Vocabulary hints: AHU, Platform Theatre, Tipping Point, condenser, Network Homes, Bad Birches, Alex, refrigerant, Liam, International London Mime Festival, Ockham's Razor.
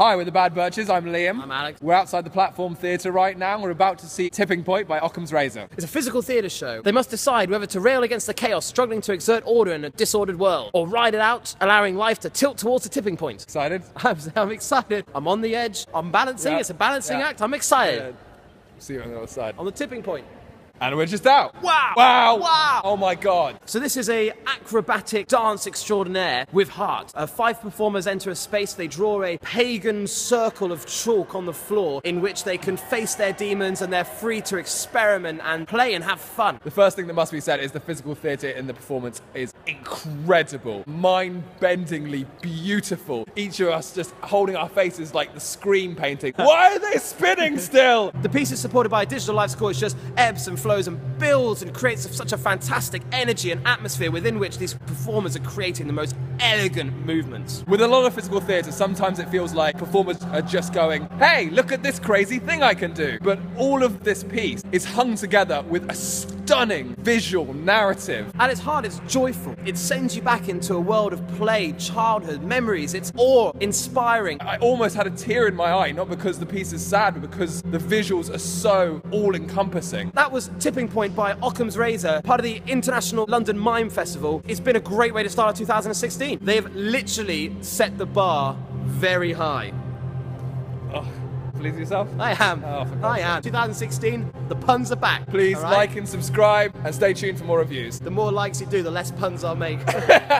Hi, we're the Bad Birches. I'm Liam. I'm Alex. We're outside the Platform Theatre right now. We're about to see Tipping Point by Ockham's Razor. It's a physical theatre show. They must decide whether to rail against the chaos, struggling to exert order in a disordered world, or ride it out, allowing life to tilt towards a tipping point. Excited? I'm excited. I'm on the edge. I'm balancing. Yep. It's a balancing act. I'm excited. See you on the other side. On the tipping point. And we're just out. Wow! Wow! Wow! Oh my God. So this is a acrobatic dance extraordinaire with heart. Five performers enter a space. They draw a pagan circle of chalk on the floor in which they can face their demons, and they're free to experiment and play and have fun. The first thing that must be said is the physical theatre in the performance is incredible. Mind-bendingly beautiful. Each of us just holding our faces like the screen painting. Why are they spinning still? The piece is supported by a digital live score. It's just ebbs and flows and builds and creates such a fantastic energy and atmosphere within which these performers are creating the most elegant movements. With a lot of physical theatre, sometimes it feels like performers are just going, hey, look at this crazy thing I can do. But all of this piece is hung together with a stunning visual narrative. At its heart, it's joyful. It sends you back into a world of play, childhood, memories. It's awe-inspiring. I almost had a tear in my eye, not because the piece is sad, but because the visuals are so all-encompassing. That was Tipping Point by Ockham's Razor, part of the International London Mime Festival. It's been a great way to start 2016. They've literally set the bar very high. Oh, please yourself? I am. Oh, I am. 2016, the puns are back. Please like and subscribe and stay tuned for more reviews. The more likes you do, the less puns I'll make.